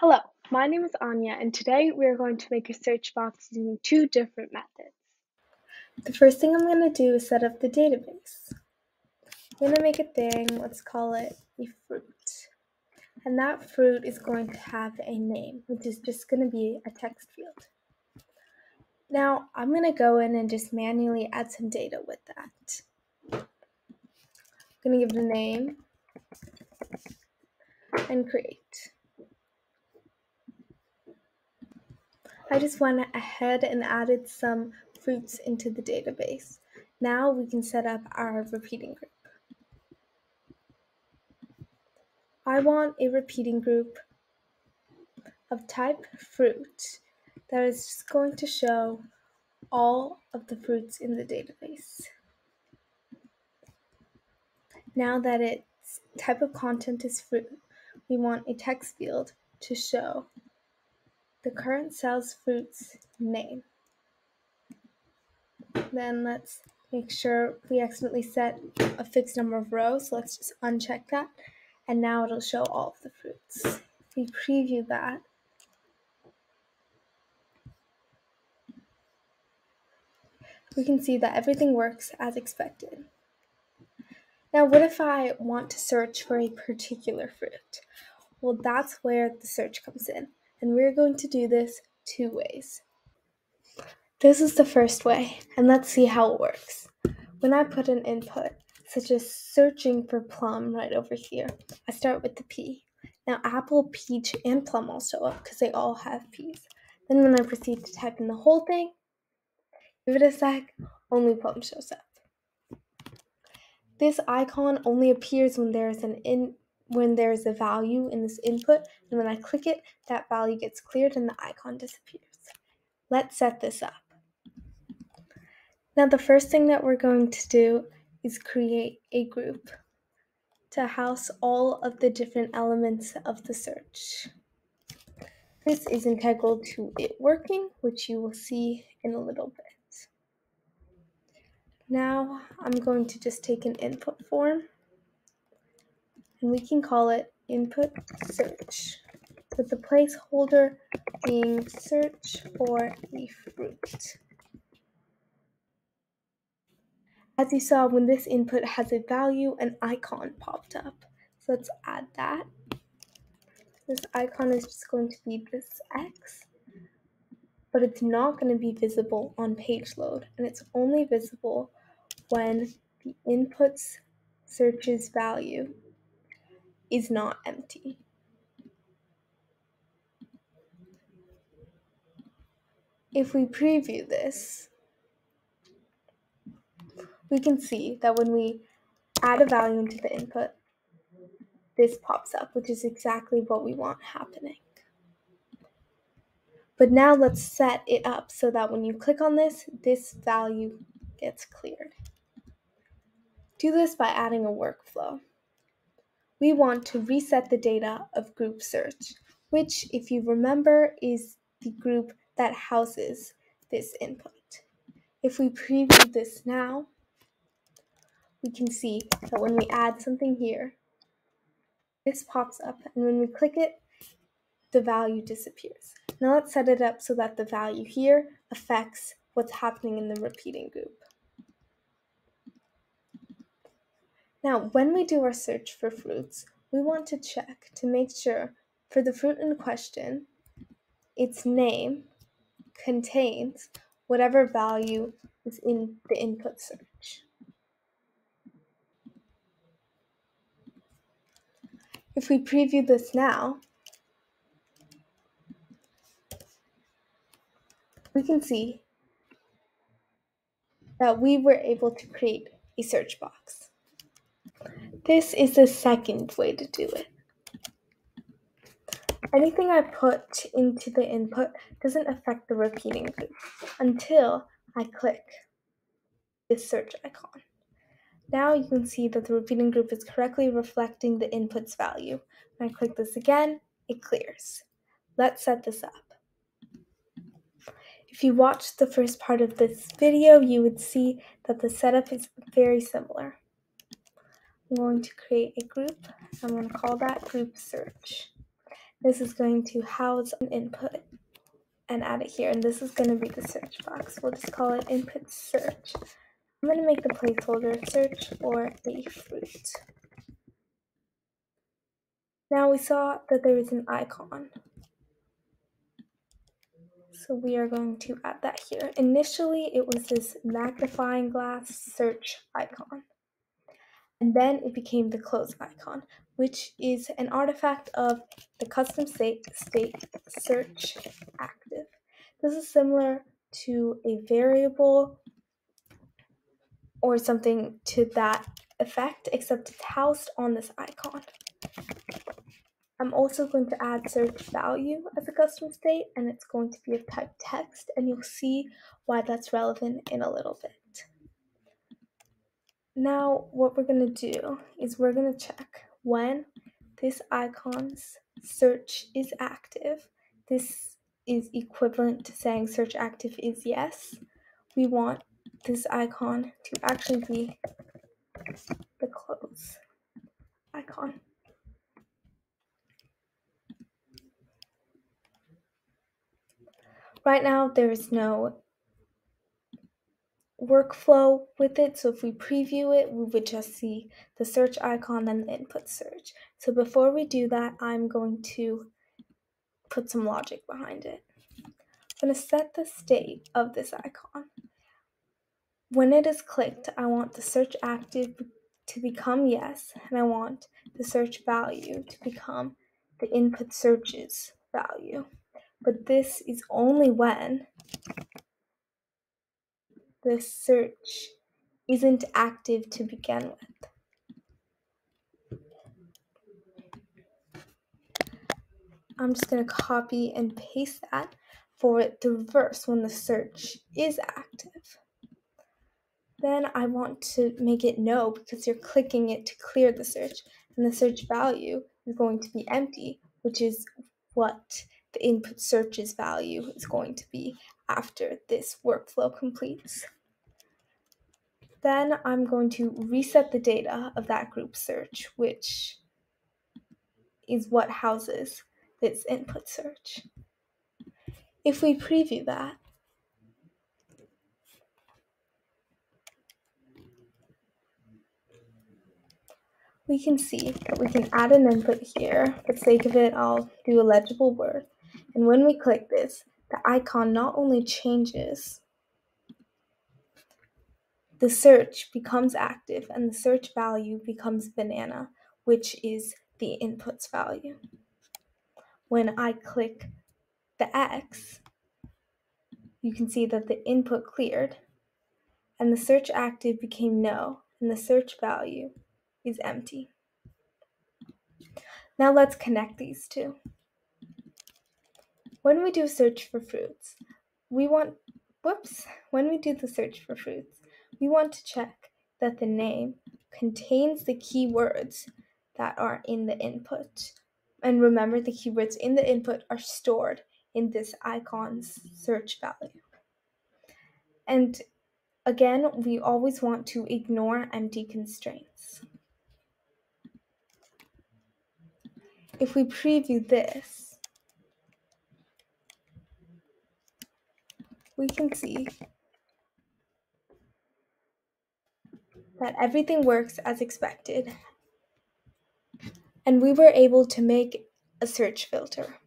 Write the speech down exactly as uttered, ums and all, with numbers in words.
Hello, my name is Anya, and today we are going to make a search box using two different methods. The first thing I'm going to do is set up the database. I'm going to make a thing, let's call it a fruit. And that fruit is going to have a name, which is just going to be a text field. Now, I'm going to go in and just manually add some data with that. I'm going to give it a name and create. I just went ahead and added some fruits into the database. Now we can set up our repeating group. I want a repeating group of type fruit that is just going to show all of the fruits in the database. Now that its type of content is fruit, we want a text field to show the current cell's fruit's name. Then let's make sure we accidentally set a fixed number of rows, so let's just uncheck that, and now it'll show all of the fruits. If we preview that, we can see that everything works as expected. Now, what if I want to search for a particular fruit? Well, that's where the search comes in. And we're going to do this two ways. This is the first way, and let's see how it works. When I put an input, such as searching for plum right over here, I start with the P. Now apple, peach, and plum all show up because they all have P's. Then when I proceed to type in the whole thing, give it a sec, only plum shows up. This icon only appears when there is an in when there is a value in this input, and when I click it, that value gets cleared and the icon disappears. Let's set this up. Now the first thing that we're going to do is create a group to house all of the different elements of the search. This is integral to it working, which you will see in a little bit. Now I'm going to just take an input form, and we can call it input search, with the placeholder being search for a fruit. As you saw, when this input has a value, an icon popped up. So let's add that. This icon is just going to be this X, but it's not going to be visible on page load, and it's only visible when the input's search's value is not empty. If we preview this, we can see that when we add a value into the input, this pops up, which is exactly what we want happening. But now let's set it up so that when you click on this, this value gets cleared. Do this by adding a workflow. We want to reset the data of group search, which, if you remember, is the group that houses this input. If we preview this now, we can see that when we add something here, this pops up, and when we click it, the value disappears. Now let's set it up so that the value here affects what's happening in the repeating group. Now, when we do our search for fruits, we want to check to make sure for the fruit in question, its name contains whatever value is in the input search. If we preview this now, we can see that we were able to create a search box. This is the second way to do it. Anything I put into the input doesn't affect the repeating group until I click this search icon. Now you can see that the repeating group is correctly reflecting the input's value. When I click this again, it clears. Let's set this up. If you watched the first part of this video, you would see that the setup is very similar. I'm going to create a group. I'm going to call that group search. This is going to house an input and add it here. And this is going to be the search box. We'll just call it input search. I'm going to make the placeholder search for the fruit. Now we saw that there is an icon. So we are going to add that here. Initially, it was this magnifying glass search icon. And then it became the close icon, which is an artifact of the custom state, state search active. This is similar to a variable or something to that effect, except it's housed on this icon. I'm also going to add search value as a custom state, and it's going to be of type text, and you'll see why that's relevant in a little bit. Now, what we're going to do is we're going to check when this icon's search is active. This is equivalent to saying search active is yes. We want this icon to actually be the close icon. Right now, there is no workflow with it, so if we preview it, we would just see the search icon and the input search. So before we do that, I'm going to put some logic behind it. I'm going to set the state of this icon. When it is clicked, I want the search active to become yes, and I want the search value to become the input search's value. But this is only when the search isn't active to begin with. I'm just going to copy and paste that for the reverse when the search is active. Then I want to make it no because you're clicking it to clear the search, and the search value is going to be empty, which is what the input search's value is going to be after this workflow completes. Then I'm going to reset the data of that group search, which is what houses this input search. If we preview that, we can see that we can add an input here. For the sake of it, I'll do a legible word. And when we click this, the icon not only changes, the search becomes active and the search value becomes banana, which is the input's value. When I click the X, you can see that the input cleared and the search active became no, and the search value is empty. Now let's connect these two. When we do search for fruits, we want, whoops, when we do the search for fruits, we want to check that the name contains the keywords that are in the input. And remember, the keywords in the input are stored in this icon's search value. And again, we always want to ignore empty constraints. If we preview this, we can see that everything works as expected, and we were able to make a search filter.